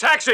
Taxi!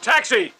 Taxi!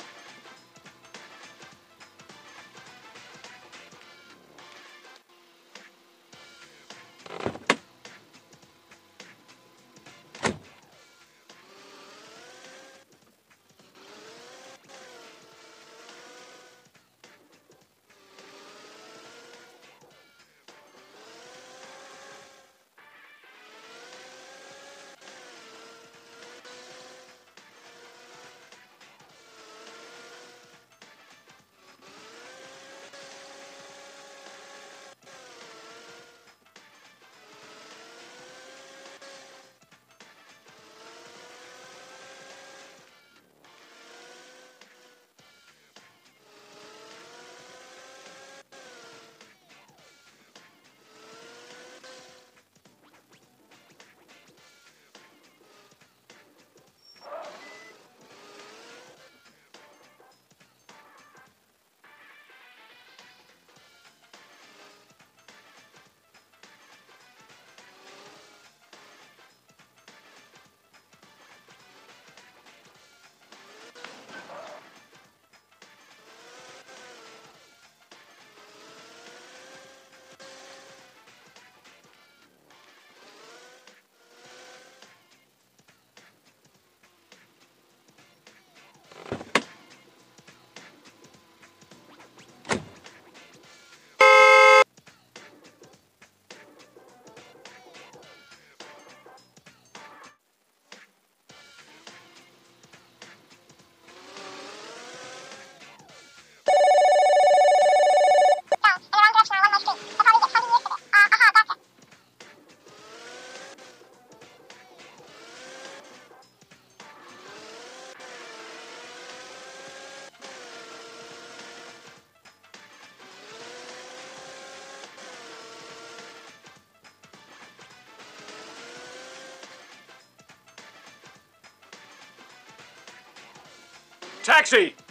Taxi!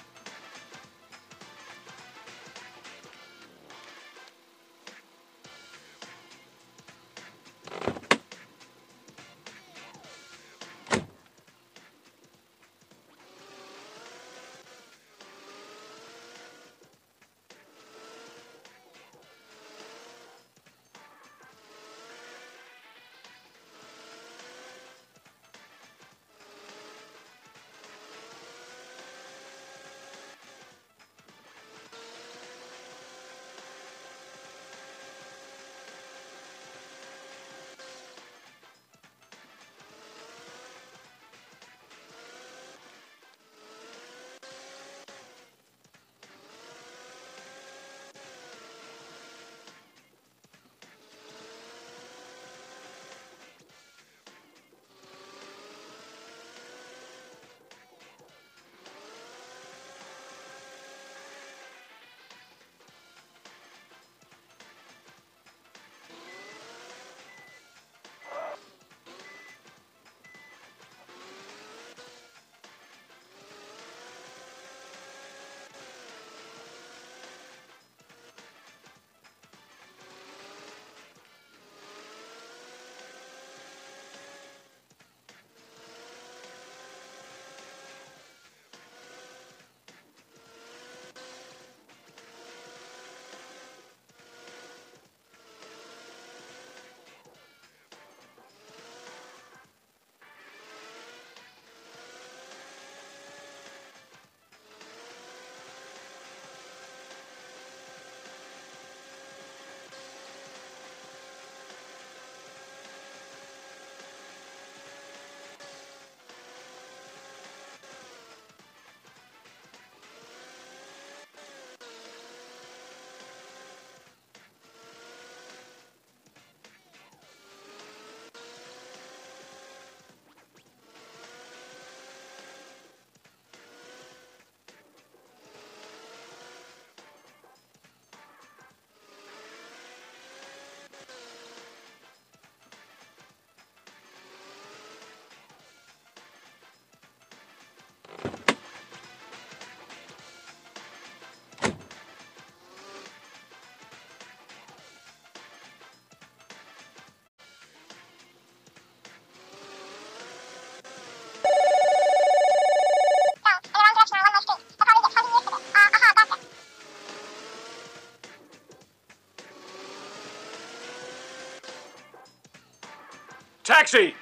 Taxi!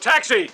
Taxi!